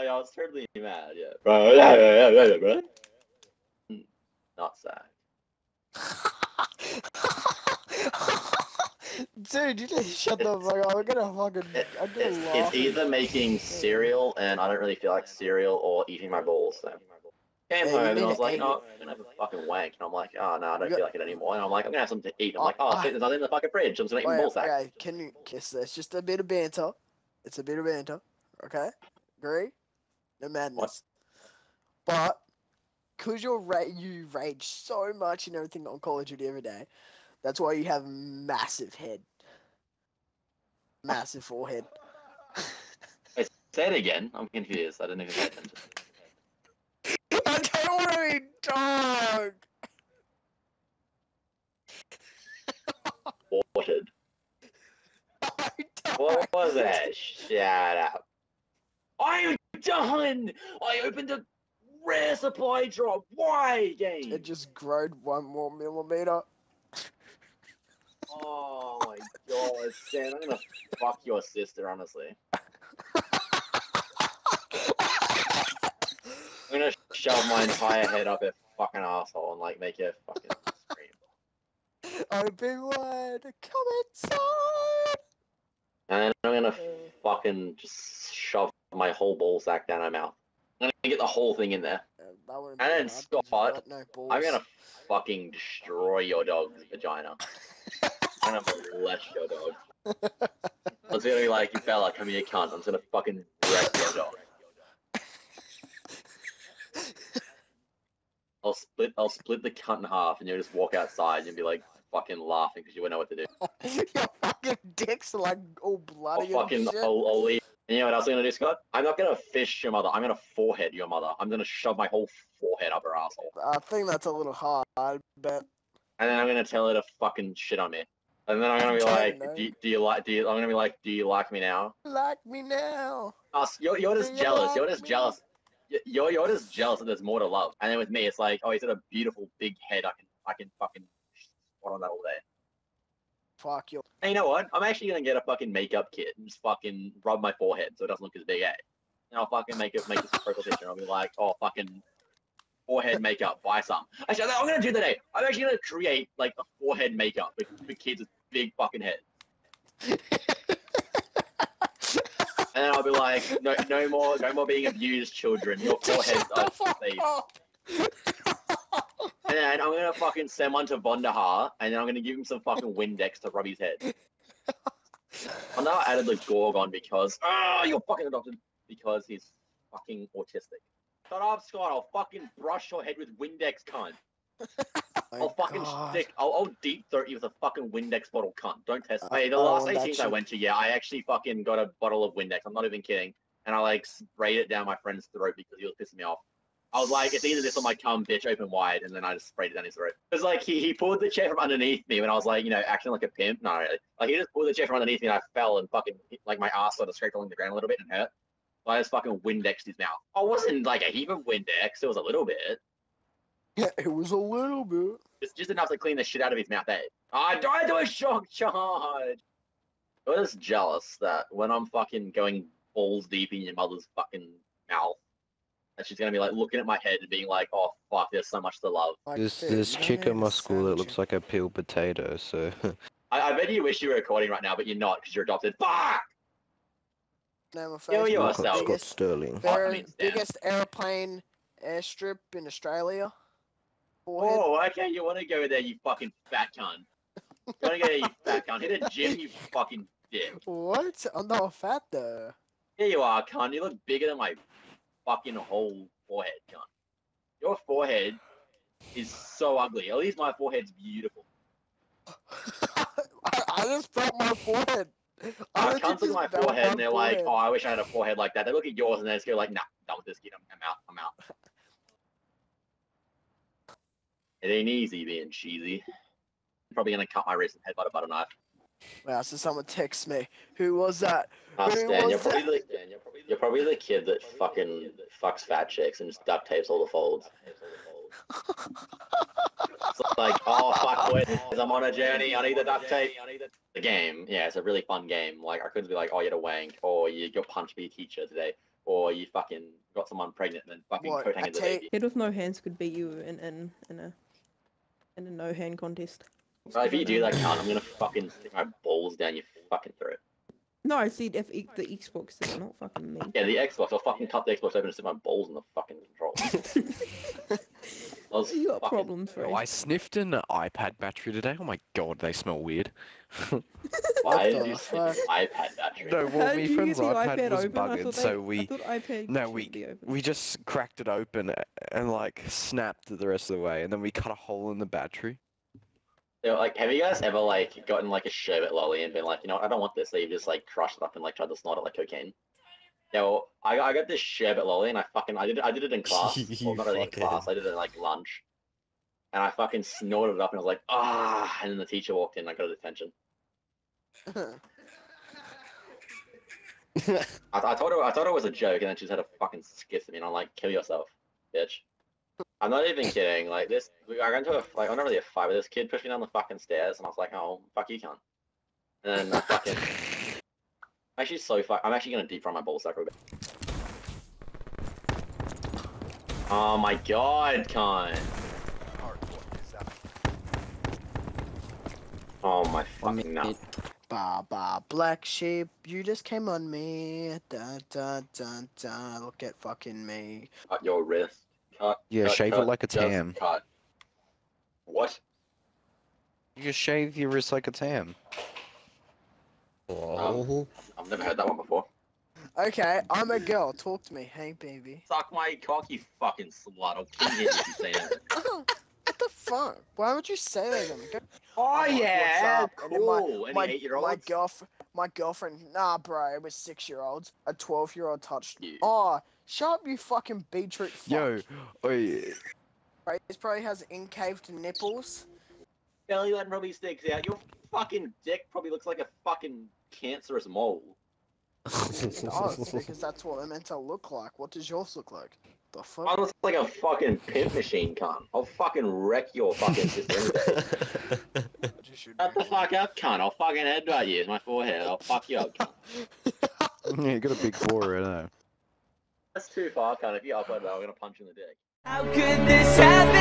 Like, I was totally mad, yeah. Bro. Not sad. Dude, you just shut the fuck up. I'm gonna laugh. It's either making cereal, and I don't really feel like cereal, or eating my balls, so. Came home and I was like, oh, I'm gonna have a fucking wank. And I'm like, oh no, I don't feel like it anymore. And I'm like, I'm gonna have something to eat. I'm like, oh, shit, there's nothing in the fucking fridge. I'm just gonna eat ball sack. Okay, can you kiss this? Just a bit of banter. It's a bit of banter. Okay? Agree? No madness. What? But, because you rage so much and everything on Call of Duty every day, that's why you have massive head. Massive forehead. Wait, say it again. I'm confused. I didn't even pay attention. Dog. Watered. What was that? Shut up. I'm done. I opened a rare supply drop. Why, game? It just growed 1 more millimeter. Oh my god, Sam! I'm gonna fuck your sister, honestly. I'm gonna shove my entire head up her fucking asshole and like make her fucking scream. Obi-Wan, come inside! And then I'm gonna fucking just shove my whole ballsack down her mouth. I'm gonna get the whole thing in there. And then Scott, I'm gonna fucking destroy your dog's vagina. I'm gonna molest your dog. I'm just gonna be like, you fella, come here, cunt. I'm just gonna fucking wreck your dog. I'll split the cunt in half, and you'll just walk outside and be like fucking laughing because you wouldn't know what to do. Your fucking dick's like all bloody and shit. I'll leave. And you know what else I'm gonna do, Scott? I'm not gonna fish your mother. I'm gonna forehead your mother. I'm gonna shove my whole forehead up her asshole. I think that's a little hard, but. And then I'm gonna tell her to fucking shit on me. And then I'm gonna be like, do you like? I'm gonna be like, do you like me now? Like me now. Oh, you're just jealous. You're just jealous. You're just jealous that there's more to love. And then with me, it's like, oh, he's got a beautiful big head. I can fucking spot on that all day. Fuck you. And you know what? I'm actually gonna get a fucking makeup kit and just fucking rub my forehead so it doesn't look as big, eh? And I'll fucking make this profile picture. I'll be like, oh, fucking forehead makeup, buy some. Actually, I'm gonna do that, eh? I'm actually gonna create like a forehead makeup for kids with big fucking heads. And then I'll be like, no more being abused, children. Your foreheads are safe. And then I'm gonna fucking send one to Vonderhaar, and then I'm gonna give him some fucking Windex to rub his head. I now added the Gorgon because you're fucking adopted because he's fucking autistic. Shut up, Scott. I'll fucking brush your head with Windex, cunt. I'll deep throat you with a fucking Windex bottle, cunt. Don't test me. The last 18th I went to, yeah, I actually fucking got a bottle of Windex. I'm not even kidding. And I like sprayed it down my friend's throat because he was pissing me off. I was like, it's either this or my cum, bitch, open wide. And then I just sprayed it down his throat. Because like he pulled the chair from underneath me when I was like, you know, acting like a pimp. No, really. Like he just pulled the chair from underneath me and I fell and fucking like my ass sort of scraped along the ground a little bit and hurt. So I just fucking Windexed his mouth. I wasn't like a heap of Windex. It was a little bit. Yeah, it was a little bit. Just enough to clean the shit out of his mouth, eh? I died to a shock charge! I'm just jealous that when I'm fucking going balls deep in your mother's fucking mouth, and she's gonna be like looking at my head and being like, oh fuck, there's so much to love. There's chick at my school that looks like a peeled potato, so... I bet you wish you were recording right now, but you're not, because you're adopted. Fuck! No, kill yourself. Biggest, Sterling. Biggest airplane airstrip in Australia. Oh, okay, you want to go there, you fucking fat cunt. You want to go there, you fat cunt. Hit a gym, you fucking dick. What? I'm not fat, though. Here you are, cunt. You look bigger than my fucking whole forehead, cunt. Your forehead is so ugly. At least my forehead's beautiful. I just felt my forehead. I cunts look at my forehead and they're like, oh, I wish I had a forehead like that. They look at yours and they just go like, nah, done with this kid. I'm out. It ain't easy being cheesy. I'm probably gonna cut my wrist and headbutt a butter knife. Wow, so someone texts me. Who was that? You're probably the kid that fucking fucks fat chicks and just duct tapes all the folds. It's like, oh fuck, boys, I'm on a journey, I need the duct tape. The game, yeah, it's a really fun game. Like, I couldn't be like, oh, you had a wank, or you got punched by your teacher today. or you fucking got someone pregnant and then fucking coat hanging the baby. Head with no hands could beat you in a no hand contest. Right, if you do that, I'm gonna fucking stick my balls down your fucking throat. No, I see the Xbox thing, not fucking me. Yeah, the Xbox. I'll fucking cut the Xbox open and stick my balls in the fucking controls. You got problems, right? Oh, I sniffed an iPad battery today. Oh my god, they smell weird. Why did you sniff an iPad battery? No, well, me friend's iPad was buggered, so we just cracked it open and like snapped it the rest of the way, and then we cut a hole in the battery. So, like, have you guys ever like gotten like a sherbet lolly and been like, you know, I don't want this, so you just like crushed it up and like tried to snort it like cocaine? Yeah, well, I got this sherbet lolly and I did it in class. Well, not really in class, I did it in, like, lunch. And I fucking snorted it up and I was like, ah, and then the teacher walked in and I got a detention. I told her it was a joke, and then she just had a fucking skit at me and I'm like, kill yourself, bitch. I'm not even kidding, like, this, I got into a, like, I'm not really a fight, but this kid pushed me down the fucking stairs and I was like, oh, fuck you, cunt. And then I fucking... Actually, so fuck. I'm actually gonna deep fry my ballsack a bit. Oh my god, cunt! Oh my fucking nut. Ba ba black sheep, you just came on me. Da da da da. Look at fucking me. Cut your wrist. Cut. Yeah, cut, shave cut, it like it's ham. Cut. What? You just shave your wrist like it's ham. Oh. I've never heard that one before. Okay, I'm a girl. Talk to me. Hey, baby. Suck my cock, you fucking slut. I'll kill you if you say that. What the fuck? Why would you say that? Go... Oh, yeah. Cool. And my 8-year-olds? My girlfriend. Nah, bro. It was 6-year-olds. A 12-year-old touched you. Oh, shut up, you fucking beetroot fuck. Yo. Oh, yeah. Right, this probably has incaved nipples. Belly button probably sticks out. Your fucking dick probably looks like a fucking cancerous mole. No, because that's what they're meant to look like. What does yours look like? The fuck? I look like a fucking pimp machine, cunt. I'll fucking wreck your fucking system. Shut the fuck up, cunt. I'll fucking headbutt you with my forehead. I'll fuck you up, cunt. Yeah, you got a big forehead, eh? That's too far, cunt. If you upload that, I'm gonna punch you in the dick. How could this happen?